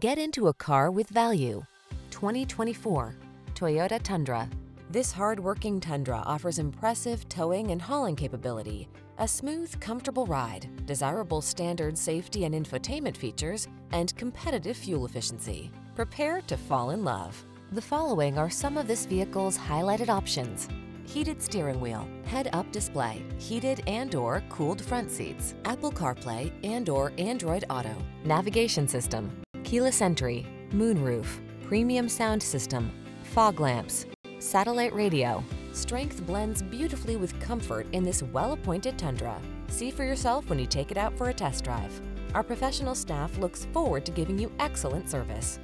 Get into a car with value. 2024 Toyota Tundra. This hard-working Tundra offers impressive towing and hauling capability, a smooth, comfortable ride, desirable standard safety and infotainment features, and competitive fuel efficiency. Prepare to fall in love. The following are some of this vehicle's highlighted options: heated steering wheel, head-up display, heated and/or cooled front seats, Apple CarPlay and/or Android Auto, navigation system, keyless entry, moonroof, premium sound system, fog lamps, satellite radio. Strength blends beautifully with comfort in this well-appointed Tundra. See for yourself when you take it out for a test drive. Our professional staff looks forward to giving you excellent service.